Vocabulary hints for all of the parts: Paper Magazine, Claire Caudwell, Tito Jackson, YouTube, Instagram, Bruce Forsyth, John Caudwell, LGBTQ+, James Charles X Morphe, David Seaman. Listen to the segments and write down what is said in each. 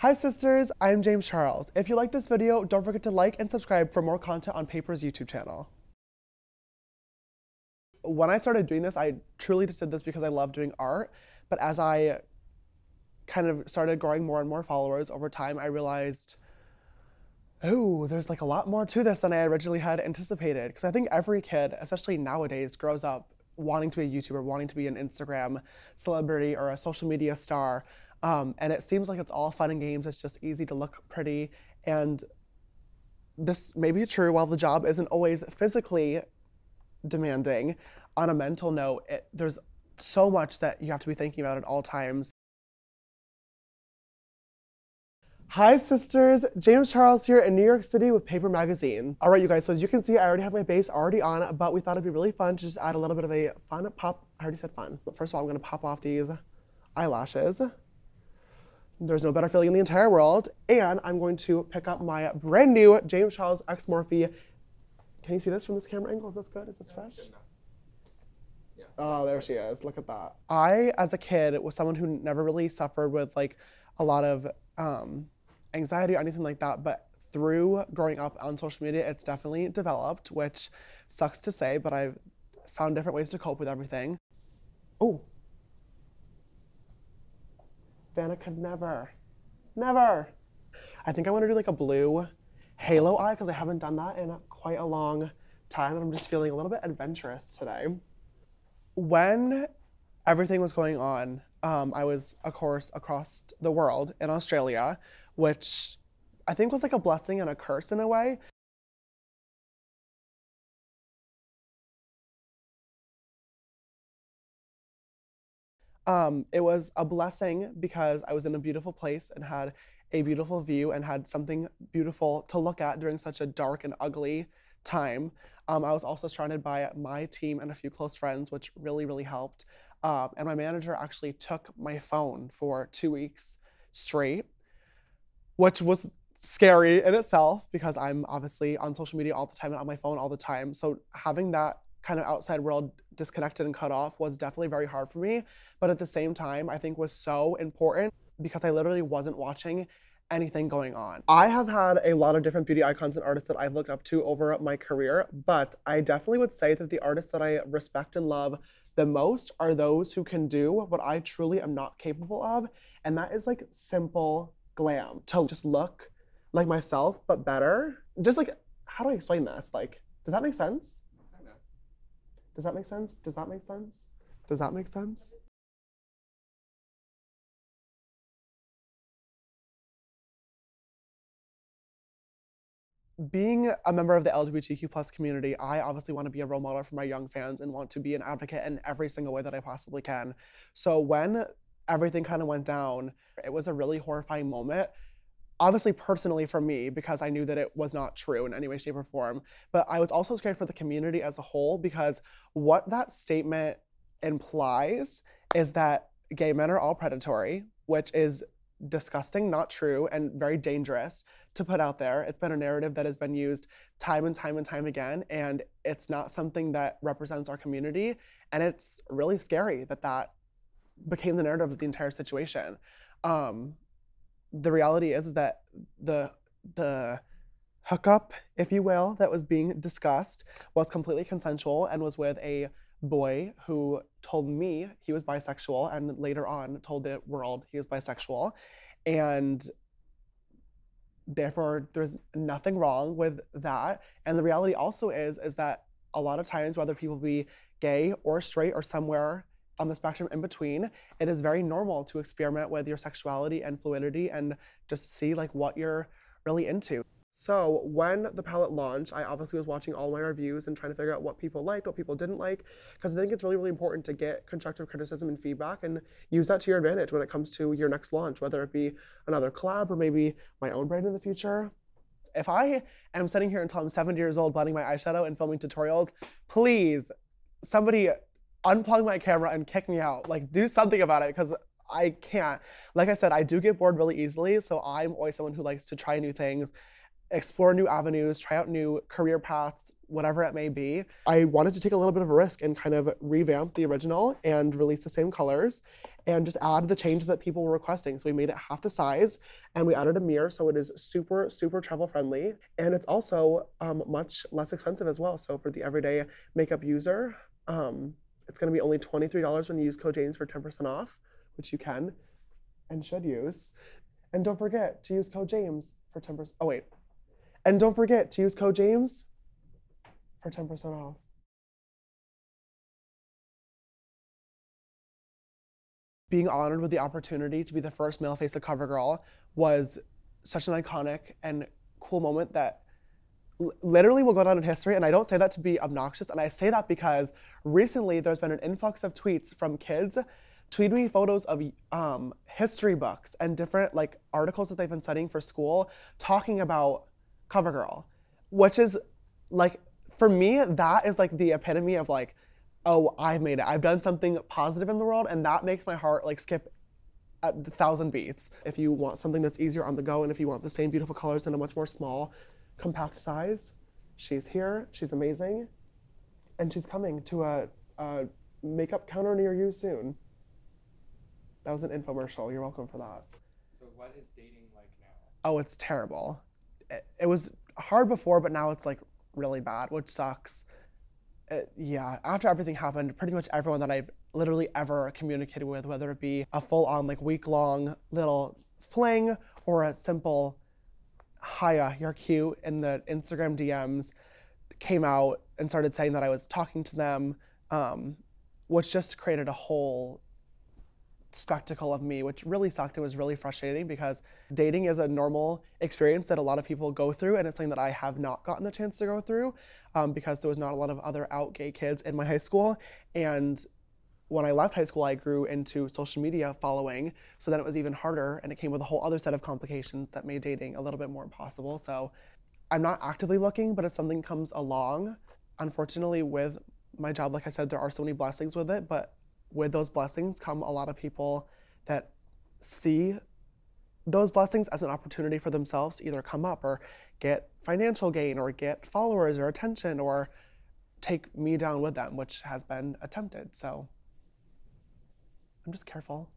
Hi sisters, I'm James Charles. If you like this video, don't forget to like and subscribe for more content on Paper's YouTube channel. When I started doing this, I truly just did this because I love doing art, but as I kind of started growing more and more followers over time, I realized, oh, there's like a lot more to this than I originally had anticipated. Because I think every kid, especially nowadays, grows up wanting to be a YouTuber, wanting to be an Instagram celebrity or a social media star. And it seems like it's all fun and games. It's just easy to look pretty. And this may be true while the job isn't always physically demanding. On a mental note, there's so much that you have to be thinking about at all times. Hi sisters, James Charles here in New York City with Paper Magazine. All right, you guys, so as you can see, I already have my base already on, but we thought it'd be really fun to just add a little bit of a fun pop. I already said fun. But first of all, I'm gonna pop off these eyelashes. There's no better feeling in the entire world. And I'm going to pick up my brand new James Charles X Morphe. Can you see this from this camera angle? Is this good? Is this fresh? Yeah. Oh, there she is, look at that. I, as a kid, was someone who never really suffered with like a lot of anxiety or anything like that, but through growing up on social media, it's definitely developed, which sucks to say, but I've found different ways to cope with everything. Oh, Vanna could never, never. I think I want to do like a blue halo eye because I haven't done that in quite a long time, and I'm just feeling a little bit adventurous today. When everything was going on, I was, of course, across the world in Australia, which I think was like a blessing and a curse in a way. It was a blessing because I was in a beautiful place and had a beautiful view and had something beautiful to look at during such a dark and ugly time. I was also surrounded by my team and a few close friends, which really, really helped. And my manager actually took my phone for 2 weeks straight, which was scary in itself because I'm obviously on social media all the time and on my phone all the time. So having that kind of outside world disconnected and cut off was definitely very hard for me. But at the same time, I think was so important because I literally wasn't watching anything going on. I have had a lot of different beauty icons and artists that I've looked up to over my career, but I definitely would say that the artists that I respect and love the most are those who can do what I truly am not capable of, and that is like simple glam. To just look like myself, but better. Just like, how do I explain this? Like, does that make sense? I know. Does that make sense? Does that make sense? Does that make sense? Being a member of the LGBTQ+ community, I obviously want to be a role model for my young fans and want to be an advocate in every single way that I possibly can. So when everything kind of went down, it was a really horrifying moment, obviously personally for me, because I knew that it was not true in any way, shape, or form. But I was also scared for the community as a whole, because what that statement implies is that gay men are all predatory, which is disgusting, not true, and very dangerous to put out there. It's been a narrative that has been used time and time and time again, and it's not something that represents our community, and it's really scary that that became the narrative of the entire situation. The reality is that the hookup, if you will, that was being discussed was completely consensual and was with a boy who told me he was bisexual and later on told the world he was bisexual, and therefore there's nothing wrong with that. And the reality also is that a lot of times, whether people be gay or straight or somewhere on the spectrum in between, it is very normal to experiment with your sexuality and fluidity and just see like what you're really into. So when the palette launched, I obviously was watching all my reviews and trying to figure out what people liked, what people didn't like, because I think it's really, really important to get constructive criticism and feedback and use that to your advantage when it comes to your next launch, whether it be another collab or maybe my own brand in the future. If I am sitting here until I'm 70 years old blending my eyeshadow and filming tutorials, please, somebody unplug my camera and kick me out. Like, do something about it, because I can't. Like I said, I do get bored really easily, so I'm always someone who likes to try new things, explore new avenues, try out new career paths, whatever it may be. I wanted to take a little bit of a risk and kind of revamp the original and release the same colors and just add the changes that people were requesting. So we made it half the size and we added a mirror, so it is super, super travel friendly. And it's also much less expensive as well. So for the everyday makeup user, it's gonna be only $23 when you use code James for 10% off, which you can and should use. And don't forget to use code James for 10%, oh wait. And don't forget to use code James for 10% off. Being honored with the opportunity to be the first male face of CoverGirl was such an iconic and cool moment that literally will go down in history, and I don't say that to be obnoxious, and I say that because recently there's been an influx of tweets from kids tweeting me photos of history books and different like articles that they've been studying for school talking about CoverGirl, which is like, for me, that is like the epitome of like, oh, I've made it. I've done something positive in the world, and that makes my heart like skip 1,000 beats. If you want something that's easier on the go, and if you want the same beautiful colors in a much more small, compact size, she's here, she's amazing, and she's coming to a makeup counter near you soon. That was an infomercial, you're welcome for that. So what is dating like now? Oh, it's terrible. It was hard before, but now it's like really bad, which sucks. Yeah, after everything happened, pretty much everyone that I've literally ever communicated with, whether it be a full-on like week-long little fling or a simple hiya, you're cute in the Instagram DMs, came out and started saying that I was talking to them, which just created a whole spectacle of me, which really sucked. It was really frustrating because dating is a normal experience that a lot of people go through, and it's something that I have not gotten the chance to go through because there was not a lot of other out gay kids in my high school. And when I left high school, I grew into social media following, so then it was even harder, and it came with a whole other set of complications that made dating a little bit more impossible. So I'm not actively looking, but if something comes along, unfortunately with my job, like I said, there are so many blessings with it, but with those blessings come a lot of people that see those blessings as an opportunity for themselves to either come up or get financial gain or get followers or attention or take me down with them, which has been attempted. So I'm just careful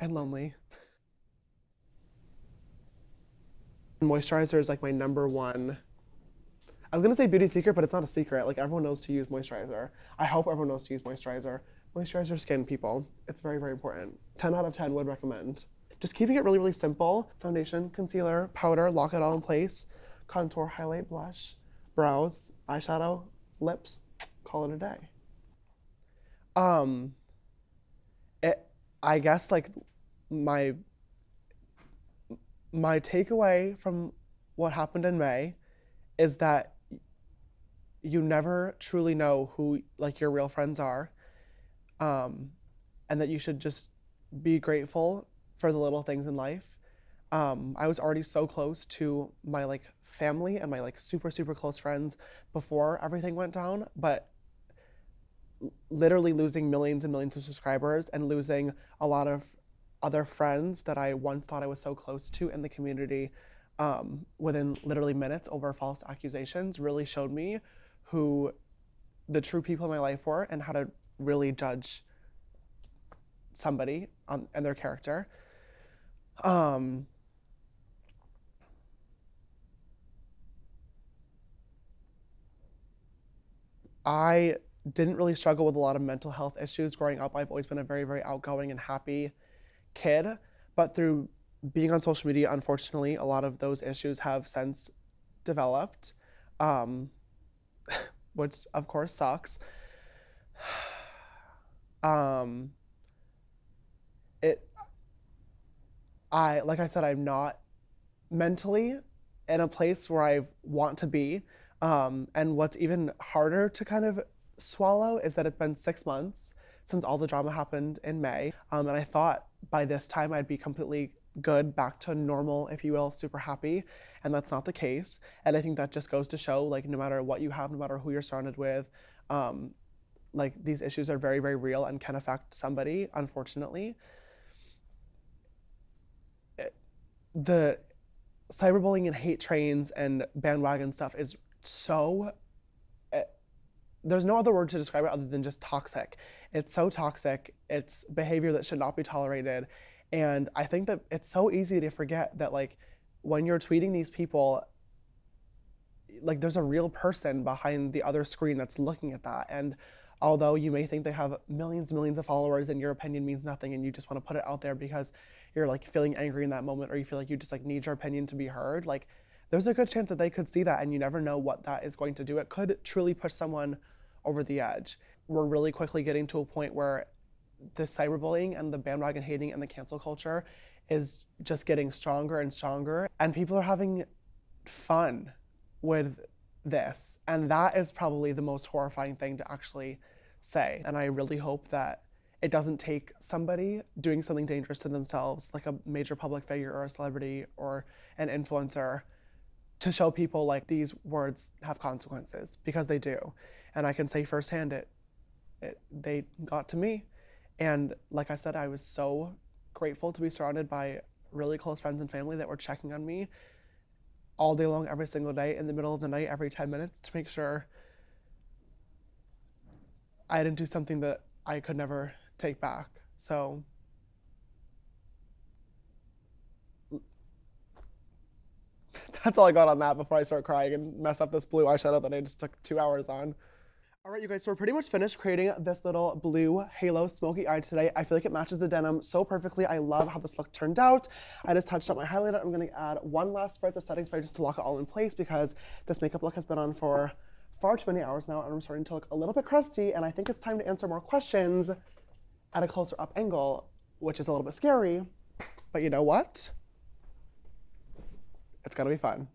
and lonely. Moisturizer is like my number one. I was gonna say beauty secret, but it's not a secret. Like, everyone knows to use moisturizer. I hope everyone knows to use moisturizer. Moisturize your skin, people. It's very, very important. 10 out of 10 would recommend. Just keeping it really, really simple. Foundation, concealer, powder, lock it all in place. Contour, highlight, blush, brows, eyeshadow, lips, call it a day. I guess like my takeaway from what happened in May is that you never truly know who like your real friends are, and that you should just be grateful for the little things in life. I was already so close to my like family and my like super, super close friends before everything went down, but literally losing millions and millions of subscribers and losing a lot of other friends that I once thought I was so close to in the community within literally minutes over false accusations really showed me who the true people in my life were and how to really judge somebody and their character. I didn't really struggle with a lot of mental health issues growing up. I've always been a very, very outgoing and happy kid, but through being on social media, unfortunately, a lot of those issues have since developed, which of course sucks. Like I said, I'm not mentally in a place where I want to be. And what's even harder to kind of swallow is that it's been 6 months since all the drama happened in May. And I thought by this time I'd be completely good, back to normal, if you will, super happy, and that's not the case. And I think that just goes to show, like, no matter what you have, no matter who you're surrounded with, like, these issues are very, very real and can affect somebody, unfortunately. The cyberbullying and hate trains and bandwagon stuff is so There's no other word to describe it other than just toxic. It's so toxic. It's behavior that should not be tolerated. And I think that it's so easy to forget that, like, when you're tweeting these people, like, there's a real person behind the other screen that's looking at that. And although you may think they have millions and millions of followers and your opinion means nothing and you just want to put it out there because you're, like, feeling angry in that moment, or you feel like you just, like, need your opinion to be heard, like, there's a good chance that they could see that, and you never know what that is going to do. It could truly push someone over the edge. We're really quickly getting to a point where the cyberbullying and the bandwagon hating and the cancel culture is just getting stronger and stronger, and people are having fun with this. And that is probably the most horrifying thing to actually say. And I really hope that it doesn't take somebody doing something dangerous to themselves, like a major public figure or a celebrity or an influencer, to show people, like, these words have consequences, because they do. And I can say firsthand, they got to me. And like I said, I was so grateful to be surrounded by really close friends and family that were checking on me all day long, every single day, in the middle of the night, every 10 minutes, to make sure I didn't do something that I could never take back. So that's all I got on that before I start crying and mess up this blue eyeshadow that I just took 2 hours on. All right, you guys, so we're pretty much finished creating this little blue halo smoky eye today. I feel like it matches the denim so perfectly. I love how this look turned out. I just touched up my highlighter. I'm gonna add one last spritz of setting spray just to lock it all in place, because this makeup look has been on for far too many hours now, and I'm starting to look a little bit crusty, and I think it's time to answer more questions at a closer up angle, which is a little bit scary, but you know what? It's gonna be fun.